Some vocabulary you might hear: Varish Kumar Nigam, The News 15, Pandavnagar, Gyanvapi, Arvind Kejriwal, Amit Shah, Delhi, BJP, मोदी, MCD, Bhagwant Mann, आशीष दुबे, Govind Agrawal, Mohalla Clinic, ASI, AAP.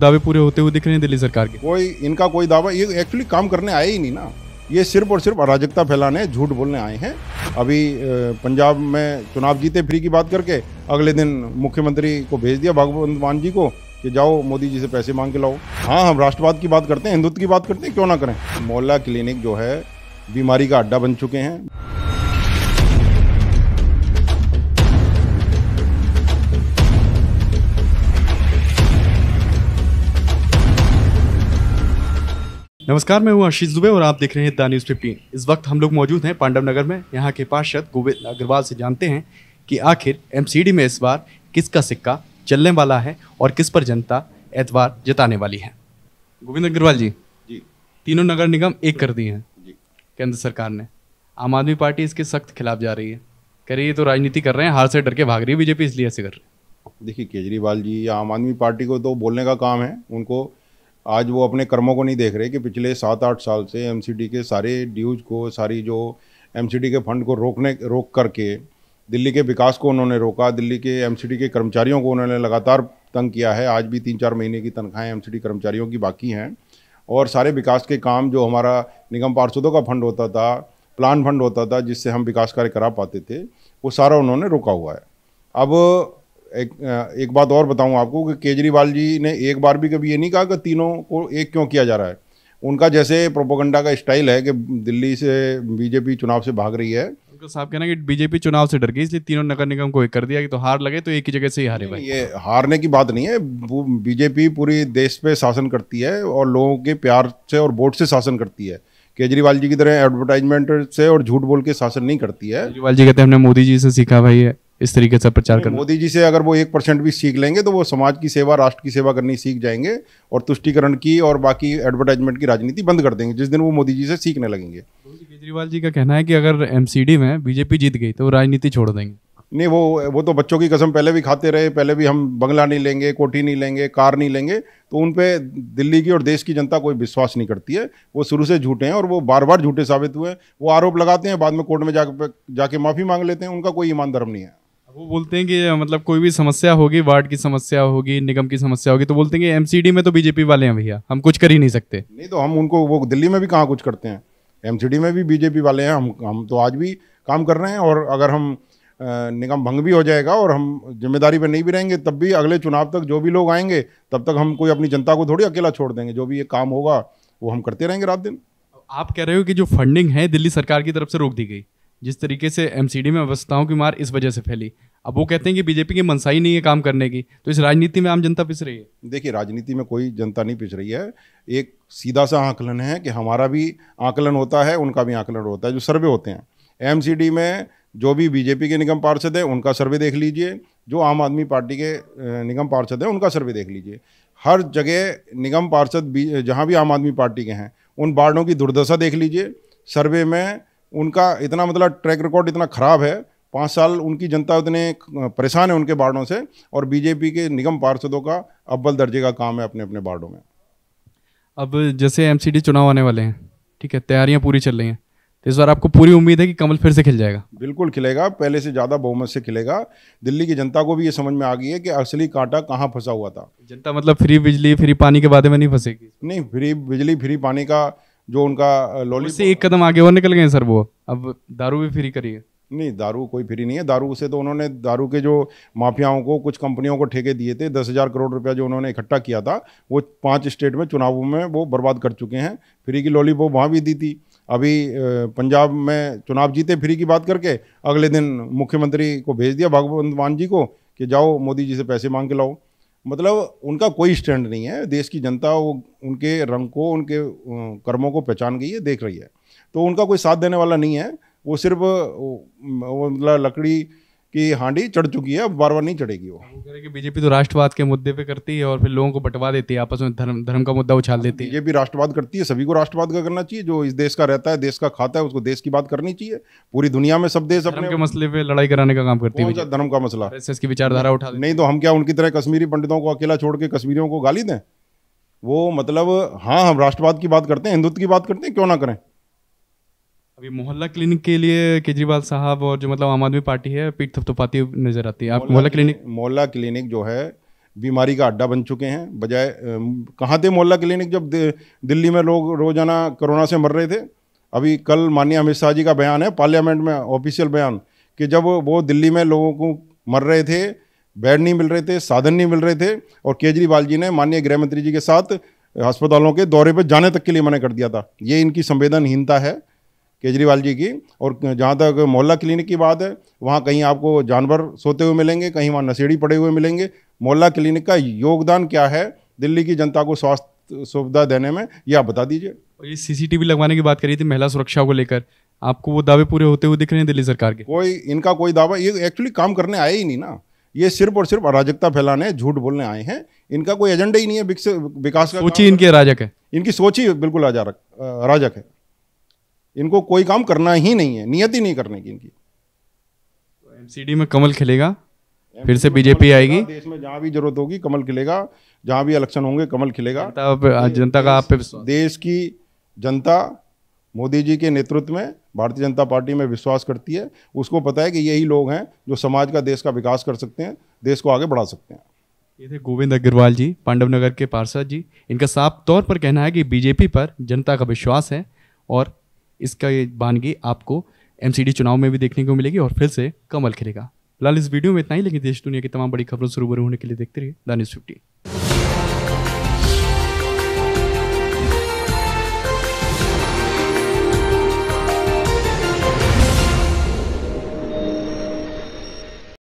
दावे पूरे होते हुए दिख रहे हैं दिल्ली सरकार के? कोई इनका कोई दावा, ये एक्चुअली काम करने आए ही नहीं ना, ये सिर्फ और सिर्फ अराजकता फैलाने, झूठ बोलने आए हैं। अभी पंजाब में चुनाव जीते फ्री की बात करके अगले दिन मुख्यमंत्री को भेज दिया भगवंत मान जी को कि जाओ मोदी जी से पैसे मांग के लाओ। हाँ, हम राष्ट्रवाद की बात करते हैं, हिंदुत्व की बात करते हैं, क्यों ना करें। मोहल्ला क्लिनिक जो है बीमारी का अड्डा बन चुके हैं। नमस्कार, मैं हूं आशीष दुबे और आप देख रहे हैं द न्यूज़ 15। इस वक्त हम लोग मौजूद हैं पांडवनगर में। यहां के पार्षद गोविंद अग्रवाल से जानते हैं कि आखिर एमसीडी में इस बार किसका सिक्का चलने वाला है और किस पर जनता एतवार जताने वाली है। गोविंद अग्रवाल जी, तीनों नगर निगम एक कर दिए हैं जी केंद्र सरकार ने। आम आदमी पार्टी इसके सख्त खिलाफ जा रही है, कह रही है तो राजनीति कर रहे हैं, हार से डर के भाग रही है बीजेपी, इसलिए ऐसे कर रहे हैं। देखिए केजरीवाल जी, आम आदमी पार्टी को तो बोलने का काम है, उनको आज वो अपने कर्मों को नहीं देख रहे कि पिछले 7-8 साल से एमसीडी के सारे ड्यूज को, सारी जो एमसीडी के फंड को रोक करके दिल्ली के विकास को उन्होंने रोका। दिल्ली के एमसीडी के कर्मचारियों को उन्होंने लगातार तंग किया है। आज भी 3-4 महीने की तनख्वाहें एमसीडी कर्मचारियों की बाकी हैं और सारे विकास के काम जो हमारा निगम पार्षदों का फंड होता था, प्लान फंड होता था, जिससे हम विकास कार्य करा पाते थे, वो सारा उन्होंने रोका हुआ है। अब एक बात और बताऊं आपको कि केजरीवाल जी ने एक बार भी कभी ये नहीं कहा कि तीनों को एक क्यों किया जा रहा है। उनका जैसे प्रोपोगंडा का स्टाइल है कि दिल्ली से बीजेपी चुनाव से भाग रही है, उनका साफ कहना है कि बीजेपी चुनाव से डर गई इसलिए तीनों नगर निगम को एक कर दिया कि तो हार लगे तो एक ही जगह से ही हारे। भाई, ये हारने की बात नहीं है। बीजेपी पूरे देश पर शासन करती है और लोगों के प्यार से और वोट से शासन करती है। केजरीवाल जी की तरह एडवर्टाइजमेंट से और झूठ बोल के शासन नहीं करती है। केजरीवाल जी कहते हैं हमने मोदी जी से सीखा भाई है इस तरीके से प्रचार करना। मोदी जी से अगर वो 1% भी सीख लेंगे तो वो समाज की सेवा, राष्ट्र की सेवा करनी सीख जाएंगे और तुष्टिकरण की और बाकी एडवर्टाइजमेंट की राजनीति बंद कर देंगे जिस दिन वो मोदी जी से सीखने लगेंगे। केजरीवाल जी का कहना है कि अगर एमसीडी में बीजेपी जीत गई तो राजनीति छोड़ देंगे। नहीं, वो तो बच्चों की कसम पहले भी खाते रहे, पहले भी हम बंगला नहीं लेंगे, कोठी नहीं लेंगे, कार नहीं लेंगे, तो उन पे दिल्ली की और देश की जनता कोई विश्वास नहीं करती है। वो शुरू से झूठे हैं और वो बार बार झूठे साबित हुए। वो आरोप लगाते हैं, बाद में कोर्ट में जाके माफ़ी मांग लेते हैं, उनका कोई ईमान धर्म नहीं है। वो बोलते हैं कि मतलब कोई भी समस्या होगी, वार्ड की समस्या होगी, निगम की समस्या होगी, तो बोलते हैं कि एमसीडी में तो बीजेपी वाले हैं भैया, हम कुछ कर ही नहीं सकते। नहीं तो हम उनको, वो दिल्ली में भी कहाँ कुछ करते हैं, एमसीडी में भी बीजेपी वाले हैं, हम तो आज भी काम कर रहे हैं। और अगर हम निगम भंग भी हो जाएगा और हम जिम्मेदारी पर नहीं भी रहेंगे तब भी अगले चुनाव तक जो भी लोग आएंगे तब तक हम कोई अपनी जनता को थोड़ी अकेला छोड़ देंगे। जो भी ये काम होगा वो हम करते रहेंगे रात दिन। आप कह रहे हो कि जो फंडिंग है दिल्ली सरकार की तरफ से रोक दी गई, जिस तरीके से एमसीडी में व्यवस्थाओं की मार इस वजह से फैली, अब वो कहते हैं कि बीजेपी की मनसा ही नहीं है काम करने की, तो इस राजनीति में आम जनता पिस रही है। देखिए राजनीति में कोई जनता नहीं पिस रही है, एक सीधा सा आकलन है कि हमारा भी आकलन होता है, उनका भी आकलन होता है। जो सर्वे होते हैं एमसीडी में, जो भी बीजेपी के निगम पार्षद हैं उनका सर्वे देख लीजिए, जो आम आदमी पार्टी के निगम पार्षद हैं उनका सर्वे देख लीजिए। हर जगह निगम पार्षद जहाँ भी आम आदमी पार्टी के हैं उन वार्डों की दुर्दशा देख लीजिए। सर्वे में उनका इतना मतलब ट्रैक रिकॉर्ड इतना ख़राब है, 5 साल उनकी जनता उतने परेशान है उनके वार्डों से, और बीजेपी के निगम पार्षदों का अव्वल दर्जे का काम है अपने अपने वार्डों में। अब जैसे एमसीडी चुनाव आने वाले हैं, ठीक है, तैयारियां पूरी चल रही हैं, तो इस बार आपको पूरी उम्मीद है कि कमल फिर से खिल जाएगा? बिल्कुल खिलेगा, पहले से ज़्यादा बहुमत से खिलेगा। दिल्ली की जनता को भी ये समझ में आ गई है कि असली कांटा कहाँ फंसा हुआ था। जनता मतलब फ्री बिजली फ्री पानी के बारे में नहीं फंसेगी? नहीं, फ्री बिजली फ्री पानी का जो उनका लॉली से एक कदम आगे वो निकल गए सर। वो अब दारू भी फ्री करिए? नहीं, दारू कोई फ्री नहीं है। दारू से तो उन्होंने, दारू के जो माफियाओं को, कुछ कंपनियों को ठेके दिए थे, 10,000 करोड़ रुपया जो उन्होंने इकट्ठा किया था वो 5 स्टेट में चुनावों में वो बर्बाद कर चुके हैं। फ्री की लॉलीपॉप वहाँ भी दी थी। अभी पंजाब में चुनाव जीते फ्री की बात करके अगले दिन मुख्यमंत्री को भेज दिया भगवंत मान जी को कि जाओ मोदी जी से पैसे मांग के लाओ। मतलब उनका कोई स्टैंड नहीं है। देश की जनता वो उनके रंग को, उनके कर्मों को पहचान गई है, देख रही है, तो उनका कोई साथ देने वाला नहीं है। वो सिर्फ मतलब लकड़ी की हांडी चढ़ चुकी है, अब बार बार नहीं चढ़ेगी। वो कि बीजेपी तो राष्ट्रवाद के मुद्दे पे करती है और फिर लोगों को बंटवा देती है, आपस में धर्म का मुद्दा उछाल देती है। बीजेपी राष्ट्रवाद करती है, सभी को राष्ट्रवाद का करना चाहिए। जो इस देश का रहता है, देश का खाता है, उसको देश की बात करनी चाहिए। पूरी दुनिया में सब देश अपने के मसले पे लड़ाई कराने का काम करती है। धर्म का मसला, इसकी विचारधारा उठा, नहीं तो हम क्या उनकी तरह कश्मीरी पंडितों को अकेला छोड़ के कश्मीरियों को गाली दें? वो मतलब हाँ, हम राष्ट्रवाद की बात करते हैं, हिंदुत्व की बात करते हैं, क्यों ना करें। अभी मोहल्ला क्लिनिक के लिए केजरीवाल साहब और जो मतलब आम आदमी पार्टी है पीठ थपथपाती नजर आती है। आप मोहल्ला क्लिनिक जो है बीमारी का अड्डा बन चुके हैं। बजाय कहाँ थे मोहल्ला क्लिनिक जब दिल्ली में लोग रोजाना कोरोना से मर रहे थे। अभी कल माननीय अमित शाह जी का बयान है पार्लियामेंट में, ऑफिशियल बयान, कि जब वो दिल्ली में लोगों को मर रहे थे, बेड नहीं मिल रहे थे, साधन नहीं मिल रहे थे, और केजरीवाल जी ने माननीय गृह मंत्री जी के साथ अस्पतालों के दौरे पर जाने तक के लिए मना कर दिया था। ये इनकी संवेदनहीनता है केजरीवाल जी की। और जहाँ तक मोहल्ला क्लिनिक की बात है, वहाँ कहीं आपको जानवर सोते हुए मिलेंगे, कहीं वहाँ नशेड़ी पड़े हुए मिलेंगे। मोहल्ला क्लिनिक का योगदान क्या है दिल्ली की जनता को स्वास्थ्य सुविधा देने में, यह आप बता दीजिए। और ये सीसीटीवी लगवाने की बात करी थी महिला सुरक्षा को लेकर, आपको वो दावे पूरे होते हुए दिख रहे हैं दिल्ली सरकार के? कोई इनका कोई दावा, ये एक्चुअली काम करने आए ही नहीं ना। ये सिर्फ और सिर्फ अराजकता फैलाने, झूठ बोलने आए हैं। इनका कोई एजेंडा ही नहीं है विकास का। सोच ही इनकी अराजक है, इनकी सोच ही बिल्कुल अराजक है। इनको कोई काम करना ही नहीं है, नियत ही नहीं करने की इनकी। एमसीडी में कमल खिलेगा, फिर से बीजेपी आएगी। देश में जहाँ भी जरूरत होगी कमल खिलेगा, जहाँ भी इलेक्शन होंगे कमल खिलेगा। जनता का आप पे विश्वास, देश की जनता मोदी जी के नेतृत्व में भारतीय जनता पार्टी में विश्वास करती है। उसको पता है कि यही लोग हैं जो समाज का, देश का विकास कर सकते हैं, देश को आगे बढ़ा सकते हैं। ये थे गोविंद अग्रवाल जी, पांडवनगर के पार्षद जी। इनका साफ तौर पर कहना है कि बीजेपी पर जनता का विश्वास है और इसका ये बानगी आपको एमसीडी चुनाव में भी देखने को मिलेगी और फिर से कमल खिलेगा। लाल इस वीडियो में इतना ही, लेकिन देश दुनिया की तमाम बड़ी खबरों से रूबरू होने के लिए देखते रहिए द न्यूज़ 15।